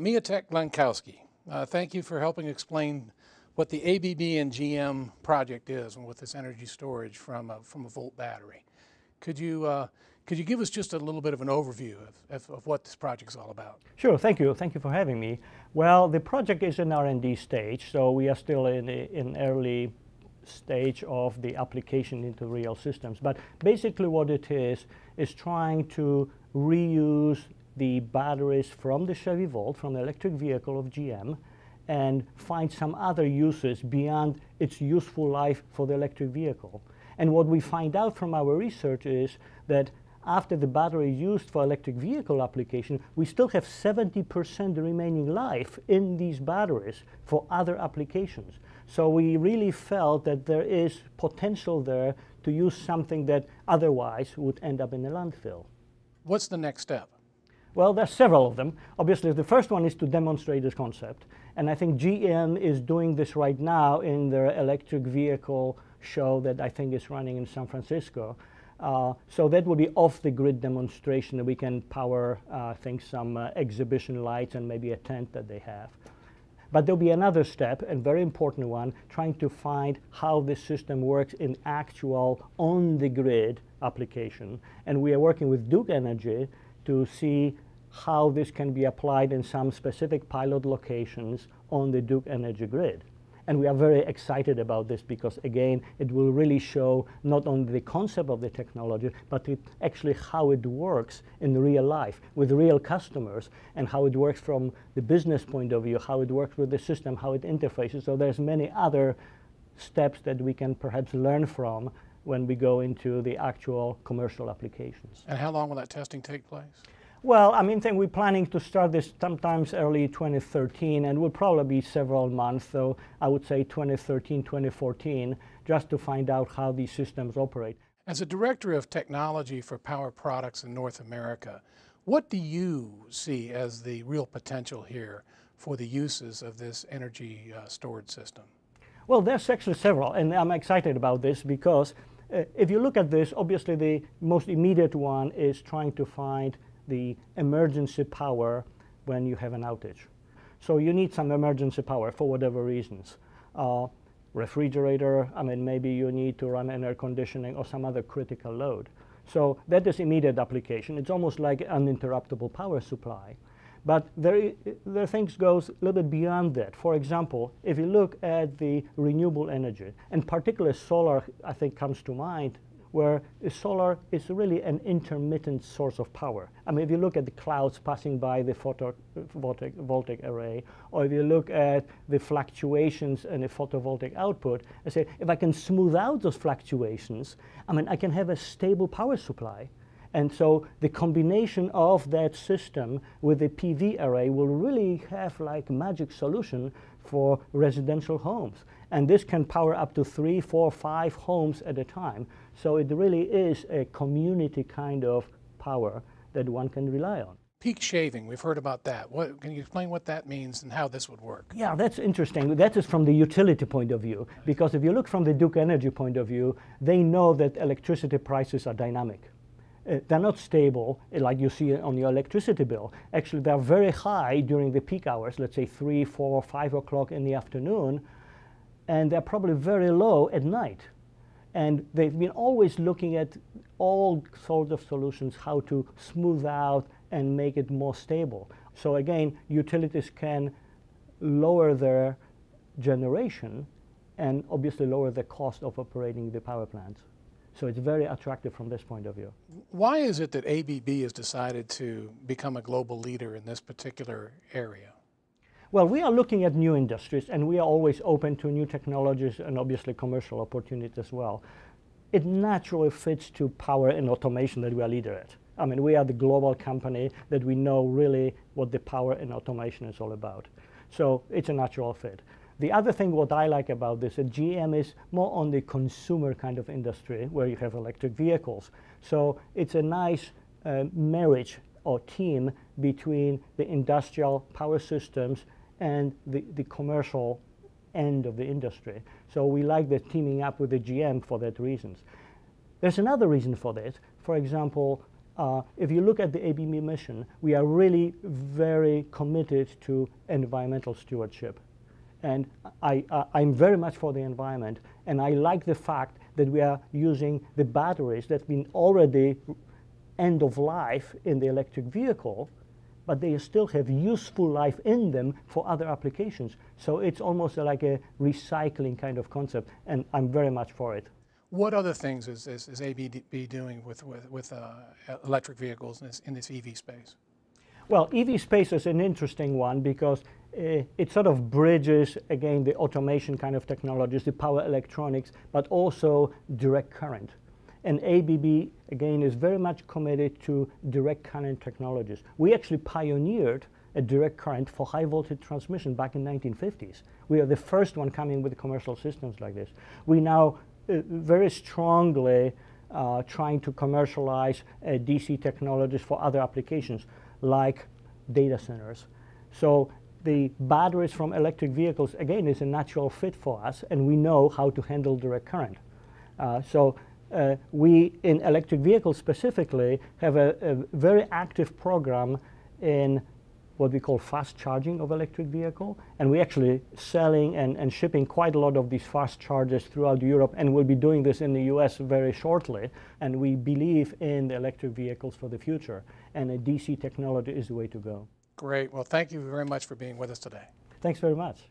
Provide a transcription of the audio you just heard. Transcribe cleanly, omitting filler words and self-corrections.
Mietek Glinkowski, thank you for helping explain what the ABB and GM project is and with this energy storage from a Volt battery. Could you give us just a little bit of an overview of what this project is all about? Sure, thank you. Thank you for having me. Well, the project is in R&D stage, so we are still in early stage of the application into real systems. But basically what it is trying to reuse the batteries from the Chevy Volt, from the electric vehicle of GM, and find some other uses beyond its useful life for the electric vehicle. And what we find out from our research is that after the battery is used for electric vehicle application, we still have 70% remaining life in these batteries for other applications. So we really felt that there is potential there to use something that otherwise would end up in a landfill. What's the next step? Well, there's several of them. Obviously, the first one is to demonstrate this concept. And I think GM is doing this right now in their electric vehicle show that I think is running in San Francisco. So that will be off-the-grid demonstration that we can power, I think, some exhibition lights and maybe a tent that they have. But there'll be another step, and very important one, trying to find how this system works in actual on-the-grid application. And we are working with Duke Energy to see how this can be applied in some specific pilot locations on the Duke Energy grid. And we are very excited about this because, again, it will really show not only the concept of the technology, but actually how it works in real life with real customers and how it works from the business point of view, how it works with the system, how it interfaces. So there's many other steps that we can perhaps learn from when we go into the actual commercial applications. And how long will that testing take place? Well, I mean, we're planning to start this sometimes early 2013, and will probably be several months, so I would say 2013, 2014, just to find out how these systems operate. As a director of technology for power products in North America, what do you see as the real potential here for the uses of this energy storage system? Well, there's actually several, and I'm excited about this because if you look at this, obviously the most immediate one is trying to find the emergency power when you have an outage. So you need some emergency power for whatever reasons. Refrigerator, I mean, maybe you need to run an air conditioning or some other critical load. So that is immediate application. It's almost like an uninterruptible power supply. But there things goes a little bit beyond that. For example, if you look at the renewable energy, and particularly solar, I think, comes to mind, where solar is really an intermittent source of power. I mean, if you look at the clouds passing by the photovoltaic array, or if you look at the fluctuations in the photovoltaic output, I say, if I can smooth out those fluctuations, I mean, I can have a stable power supply. And so the combination of that system with the PV array will really have like a magic solution for residential homes. And this can power up to 3, 4, 5 homes at a time. So it really is a community kind of power that one can rely on. Peak shaving, we've heard about that. Can you explain what that means and how this would work? Yeah, that's interesting. That is from the utility point of view, because if you look from the Duke Energy point of view, they know that electricity prices are dynamic. They're not stable, like you see on your electricity bill. Actually, they're very high during the peak hours, let's say 3, 4, 5 o'clock in the afternoon, and they're probably very low at night. And they've been always looking at all sorts of solutions, how to smooth out and make it more stable. So again, utilities can lower their generation and obviously lower the cost of operating the power plants. So it's very attractive from this point of view. Why is it that ABB has decided to become a global leader in this particular area? Well, we are looking at new industries, and we are always open to new technologies and obviously commercial opportunities as well. It naturally fits to power and automation that we are leader at. I mean, we are the global company that we know really what the power and automation is all about. So it's a natural fit. The other thing what I like about this, that GM is more on the consumer kind of industry where you have electric vehicles. So it's a nice marriage or team between the industrial power systems and the commercial end of the industry. So we like the teaming up with the GM for that reasons. There's another reason for that. For example, If you look at the ABM mission, we are really very committed to environmental stewardship. And I'm very much for the environment, and I like the fact that we are using the batteries that have been already end of life in the electric vehicle, but they still have useful life in them for other applications. So it's almost like a recycling kind of concept, and I'm very much for it. What other things is ABB doing with electric vehicles in this EV space? Well, EV space is an interesting one because it sort of bridges, again, the automation kind of technologies, the power electronics, but also direct current. And ABB, again, is very much committed to direct current technologies. We actually pioneered a direct current for high voltage transmission back in the 1950s. We are the first one coming with commercial systems like this. We now very strongly trying to commercialize DC technologies for other applications like data centers. So the batteries from electric vehicles, again, is a natural fit for us, and we know how to handle direct current. We, in electric vehicles specifically, have a very active program in what we call fast charging of electric vehicle. And we're actually selling and shipping quite a lot of these fast chargers throughout Europe, and we'll be doing this in the US very shortly. And we believe in the electric vehicles for the future, and a DC technology is the way to go. Great. Well, thank you very much for being with us today. Thanks very much.